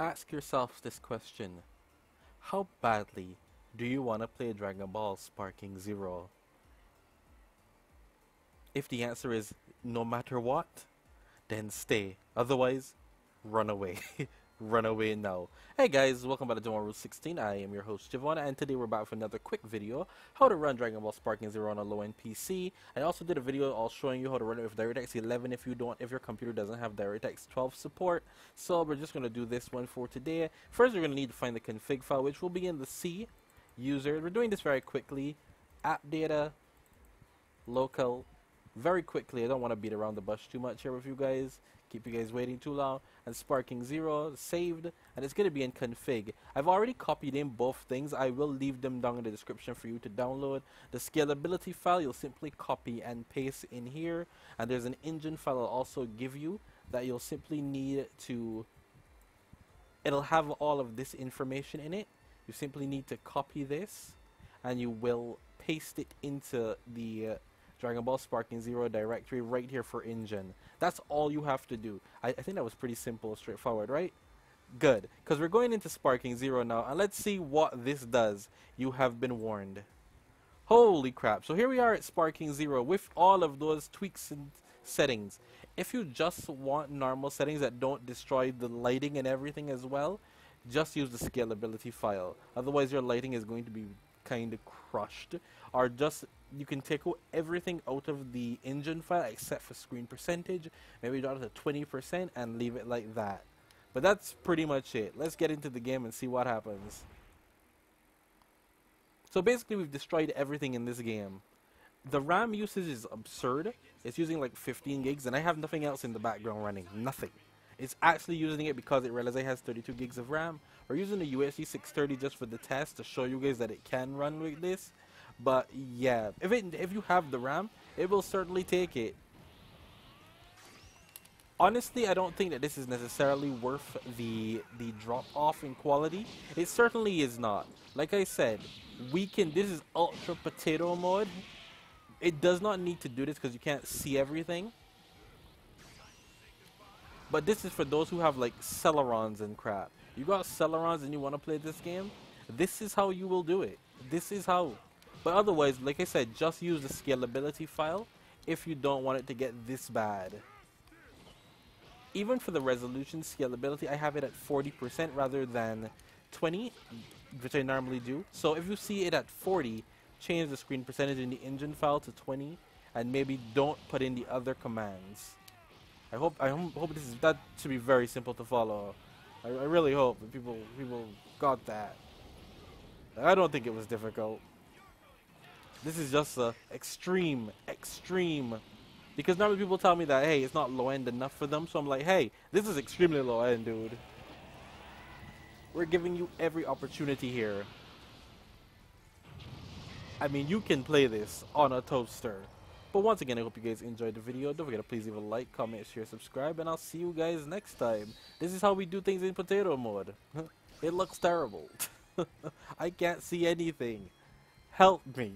Ask yourself this question. How badly do you want to play Dragon Ball Sparking Zero? If the answer is no matter what, then stay. Otherwise, run away. Run away now. Hey guys, welcome back to jevonrulez16. I am your host Jevon, and today we're back for another quick video how to run Dragon Ball Sparking Zero on a low-end PC. I also did a video all showing you how to run it with DirectX 11 if your computer doesn't have DirectX 12 support. So we're just gonna do this one for today. First, we're gonna need to find the config file, which will be in the C user. We're doing this very quickly. App data, local. Very quickly, I don't want to beat around the bush too much here with you guys, keep you guys waiting too long. And Sparking Zero saved, and it's going to be in config. I've already copied in both things. I will leave them down in the description for you to download. The scalability file, you'll simply copy and paste in here, and there's an engine file I'll also give you that you'll simply need to, it'll have all of this information in it. You simply need to copy this and you will paste it into the Dragon Ball Sparking Zero directory right here for engine. That's all you have to do. I think that was pretty simple, straightforward, right? Good, because we're going into Sparking Zero now, and let's see what this does. You have been warned. Holy crap, so here we are at Sparking Zero with all of those tweaks and settings. If you just want normal settings that don't destroy the lighting and everything as well, just use the scalability file. Otherwise, your lighting is going to be kind of crushed, or just you can take everything out of the engine file except for screen percentage, maybe down to 20%, and leave it like that. But that's pretty much it. Let's get into the game and see what happens. So basically we've destroyed everything in this game. The RAM usage is absurd. It's using like 15 gigs and I have nothing else in the background running, nothing. It's actually using it because it realized it has 32 gigs of RAM. We're using the UHD 630 just for the test to show you guys that it can run with this. But yeah, if you have the RAM, it will certainly take it. Honestly, I don't think that this is necessarily worth the drop off in quality. It certainly is not. Like I said, this is ultra potato mode. It does not need to do this because you can't see everything. But this is for those who have like Celerons and crap. You got Celerons and you want to play this game? This is how you will do it. This is how. But otherwise, like I said, just use the scalability file if you don't want it to get this bad. Even for the resolution scalability, I have it at 40% rather than 20, which I normally do. So if you see it at 40, change the screen percentage in the engine file to 20, and maybe don't put in the other commands. I hope that should be very simple to follow. I really hope that people got that. I don't think it was difficult. This is just extreme, because normally people tell me that, hey, it's not low end enough for them. So I'm like, hey, this is extremely low end, dude. We're giving you every opportunity here. I mean, you can play this on a toaster. But once again, I hope you guys enjoyed the video. Don't forget to please leave a like, comment, share, subscribe, and I'll see you guys next time. This is how we do things in potato mode. It looks terrible. I can't see anything. Help me.